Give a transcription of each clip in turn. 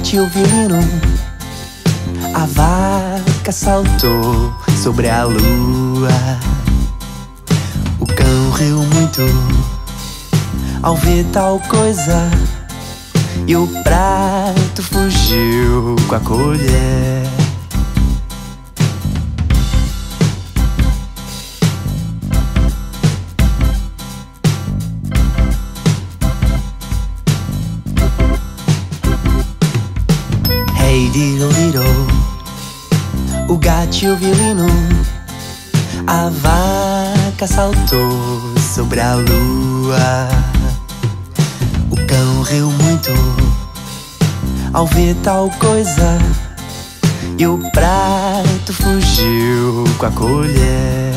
batia o violino, a vaca saltou sobre a lua. O cão riu muito ao ver tal coisa, e o prato fugiu com a colher. Hey diddle diddle, o gato e o violino, a vaca saltou sobre a lua. O cão riu muito ao ver tal coisa, e o prato fugiu com a colher.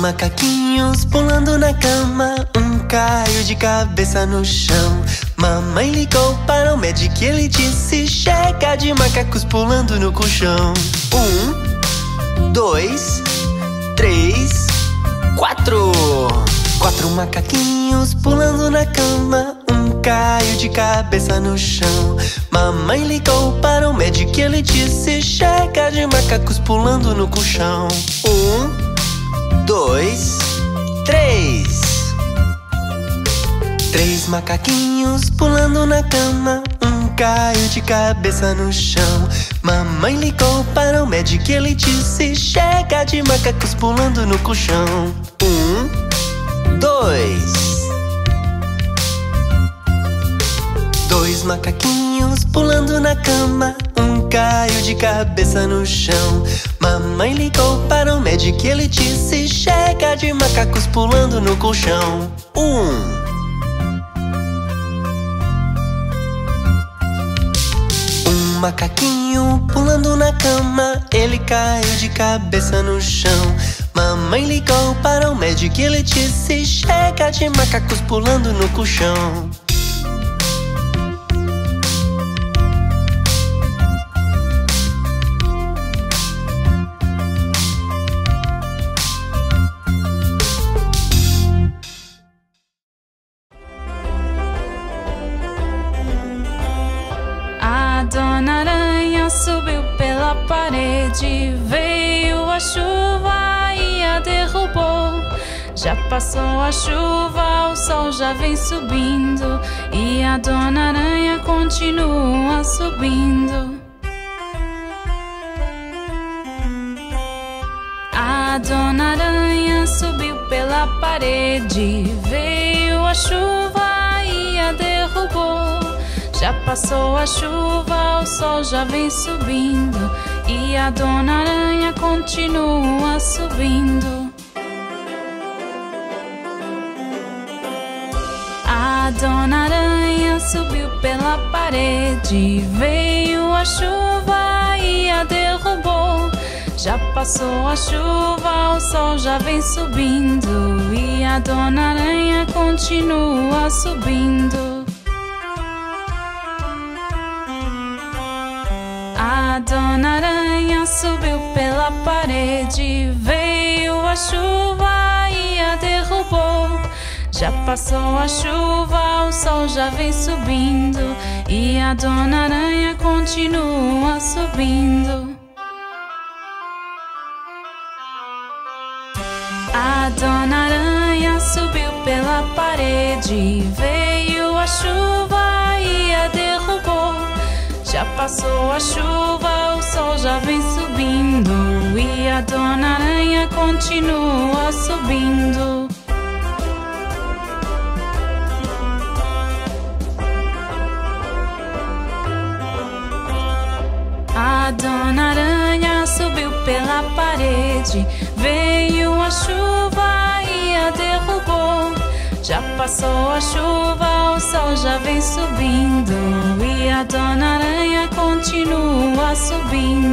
Macaquinhos pulando na cama, um caiu de cabeça no chão. Mamãe ligou para o médico e ele disse: chega de macacos pulando no colchão. 1, 2, 3, 4. 4 macaquinhos pulando na cama, um caiu de cabeça no chão. Mamãe ligou para o médico e ele disse: chega de macacos pulando no colchão. 1, 2, 3. 3 macaquinhos pulando na cama, um caiu de cabeça no chão. Mamãe ligou para o médico e ele disse: chega de macacos pulando no colchão. 1, 2. 2 macaquinhos pulando na cama, um caiu de cabeça no chão. Mamãe ligou para o médico e ele disse: chega de macacos pulando no colchão. 1 macaquinho pulando na cama, ele caiu de cabeça no chão. Mamãe ligou para o médico e ele disse: chega de macacos pulando no colchão. Passou a chuva, o sol já vem subindo, e a Dona Aranha continua subindo. A Dona Aranha subiu pela parede, veio a chuva e a derrubou. Já passou a chuva, o sol já vem subindo, e a Dona Aranha continua subindo. A Dona Aranha subiu pela parede, veio a chuva e a derrubou. Já passou a chuva, o sol já vem subindo, e a Dona Aranha continua subindo. A Dona Aranha subiu pela parede, veio a chuva e a derrubou. Já passou a chuva, o sol já vem subindo, e a Dona Aranha continua subindo. A Dona Aranha subiu pela parede, veio a chuva e a derrubou. Já passou a chuva, o sol já vem subindo, e a Dona Aranha continua subindo. A Dona Aranha subiu pela parede, veio a chuva e a derrubou. Já passou a chuva, o sol já vem subindo, e a Dona Aranha continua subindo.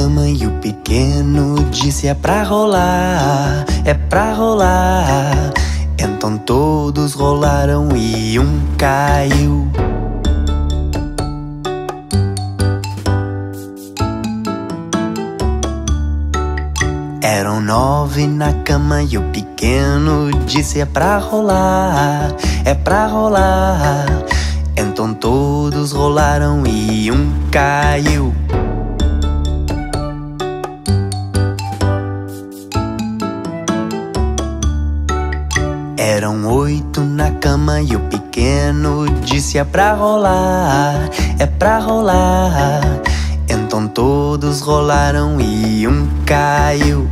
cama e o pequeno disse: é pra rolar, é pra rolar. Então todos rolaram e um caiu. Eram 9 na cama e o pequeno disse: é pra rolar, é pra rolar. Então todos rolaram e um caiu. Eram 8 na cama e o pequeno disse: é pra rolar, é pra rolar. Então todos rolaram e um caiu.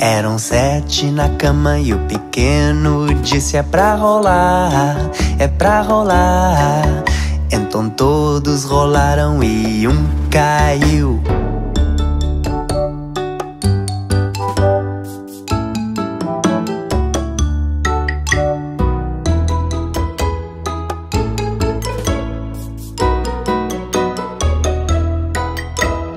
Eram 7 na cama e o pequeno disse: é pra rolar, é pra rolar. Então todos rolaram e um caiu.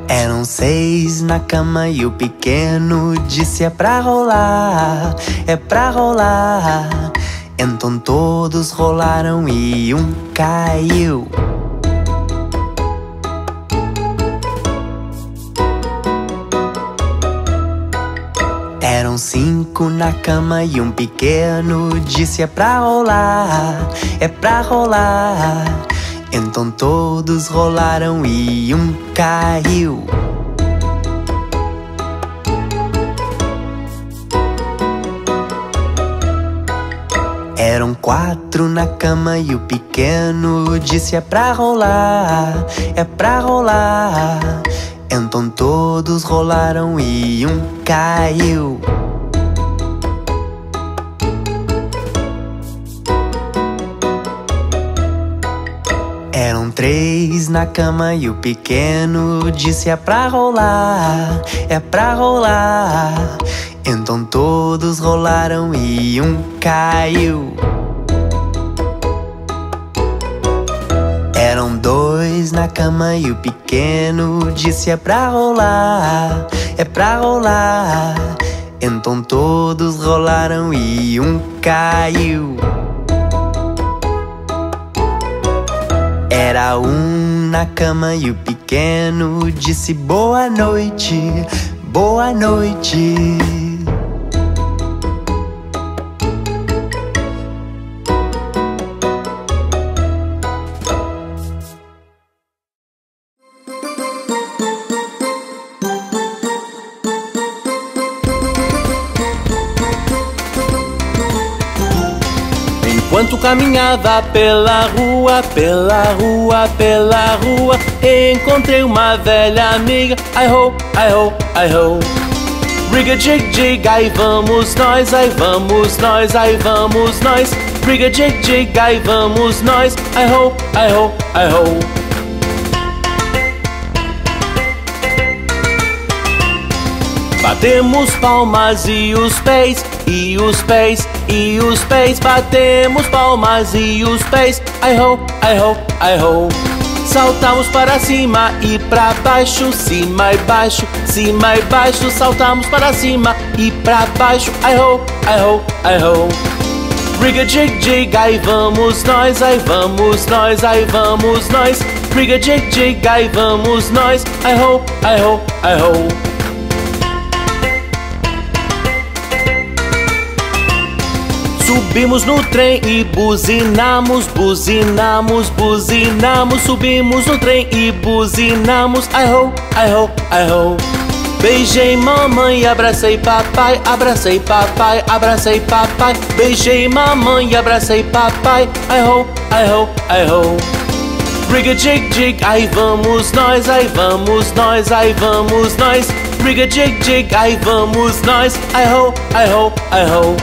Eram 6 na cama e o pequeno disse: é pra rolar, é pra rolar. Então todos rolaram e um caiu. Eram 5 na cama e um pequeno disse: é pra rolar, é pra rolar. Então todos rolaram e um caiu. Eram 4 na cama e o pequeno disse: é pra rolar, é pra rolar. Então todos rolaram e um caiu. Eram 3 na cama e o pequeno disse: é pra rolar, é pra rolar. Então todos rolaram e um caiu. Eram 2 na cama e o pequeno disse: é pra rolar, é pra rolar. Então todos rolaram e um caiu. Era 1 na cama e o pequeno disse: boa noite, boa noite. Enquanto caminhava pela rua, pela rua, pela rua, encontrei uma velha amiga. Ai ho, ai ho, ai ho. Briga, dig, dig, ai vamos nós, ai vamos nós, ai vamos nós. Briga, dig, dig, ai vamos nós. Ai ho, ai ho, ai ho. Batemos palmas e os pés, e os pés, e os pés. Batemos palmas e os pés. Ai ho, ai ho, ai ho. Saltamos para cima e para baixo, cima e baixo, cima e baixo. Saltamos para cima e para baixo. Ai ho, ai ho, ai ho. Briga, dig, dig, ai vamos nós, ai vamos nós, ai vamos nós. Briga, dig, dig, ai vamos nós. Ai ho, ai ho, ai ho. Subimos no trem e buzinamos, buzinamos, buzinamos. Subimos no trem e buzinamos. Ai ho, ai ho, ai ho. Beijei mamãe, abracei papai, abracei papai, abracei papai. Beijei mamãe, abracei papai. Ai ho, ai ho, ai ho. Briga, dig, dig, ai vamos nós, ai vamos nós, ai vamos nós. Briga, dig, dig, ai vamos nós. Ai ho, ai ho, ai ho.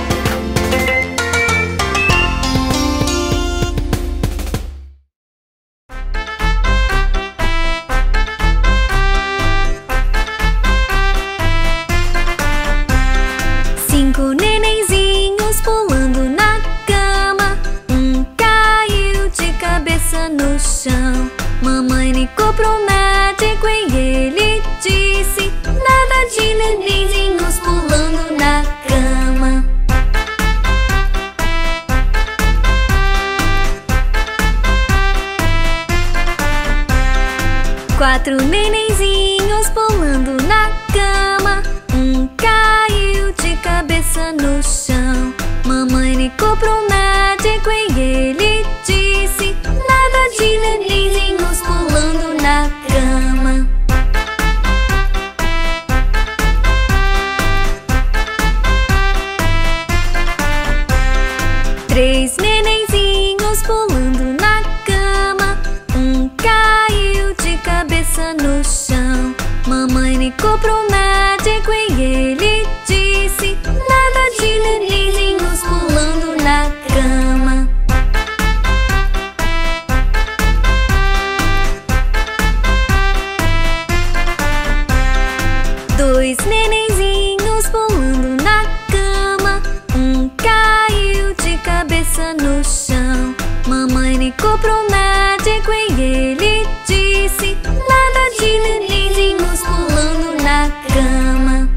Nenenzinhos pulando na cama, um chão. Mamãe ligou pro médico e ele disse: nada de nenenzinhos pulando na cama. Quatro nenenzinhos pulando na cama. Um caiu de cabeça no chão. Mamãe ligou pro médico e ele disse: nada de nenenzinhos pulando na cama. Três nenenzinhos pulando na cama. Um caiu de cabeça no chão. Mamãe ligou pro médico e ele disse: nada de nenenzinhos pulando na cama. Dois nenenzinhos pulando na cama. Um caiu de cabeça no chão. Mamãe ligou pro médico e ele disse: nada de nenenzinhos pulando na cama.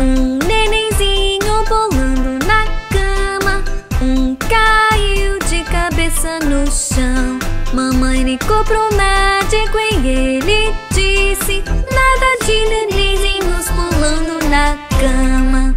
Um nenenzinho pulando na cama. Um caiu de cabeça no chão. Mamãe ligou pro médico e ele disse: nada de nenenzinhos pulando na cama.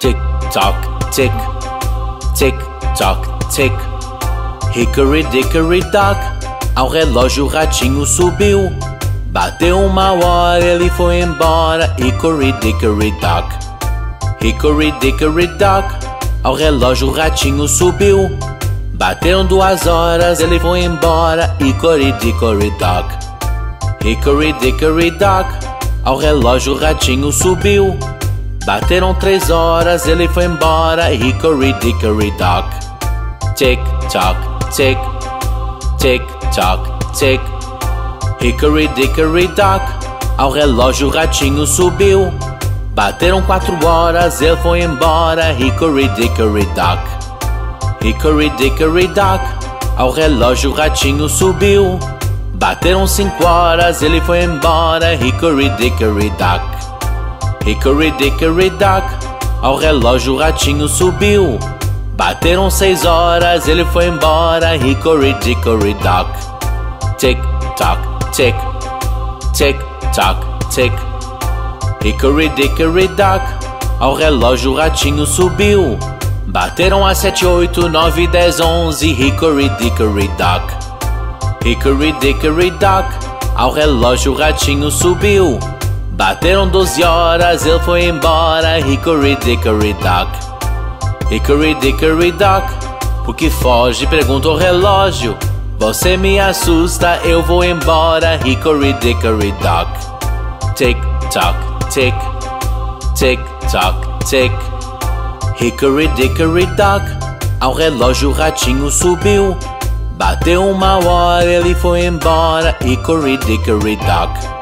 Tick-tock, tick, tick-tock, tick. Hickory Dickory Dock, ao relógio o ratinho subiu. Bateu 1 hora, ele foi embora. Hickory Dickory Dock, Hickory Dickory Dock, ao relógio o ratinho subiu. Bateu 2 horas, ele foi embora. Hickory Dickory Dock, Hickory Dickory Dock, ao relógio o ratinho subiu. Bateram 3 horas, ele foi embora. Hickory Dickory Dock. Tick tock, tick, tick tock, tick. Hickory Dickory Dock, ao relógio o ratinho subiu. Bateram 4 horas, ele foi embora. Hickory Dickory Dock, Hickory Dickory Dock, ao relógio o ratinho subiu. Bateram 5 horas, ele foi embora. Hickory Dickory Dock, Hickory Dickory Dock, ao relógio o ratinho subiu. Bateram 6 horas, ele foi embora. Hickory Dickory Dock. Tick tock, tick, tick tock, tick. Hickory Dickory Dock, ao relógio o ratinho subiu. Bateram as 7, 8, 9, 10, 11. Hickory Dickory Dock, Hickory Dickory Dock, ao relógio o ratinho subiu. Bateram 12 horas, ele foi embora. Hickory Dickory Dock, Hickory Dickory Dock. O que foge? Pergunta ao relógio. Você me assusta, eu vou embora. Hickory Dickory Dock. Tick tock, tick, tick tock, tick. Hickory Dickory Dock, ao relógio o ratinho subiu. Bateu 1 hora, ele foi embora. Hickory Dickory Dock,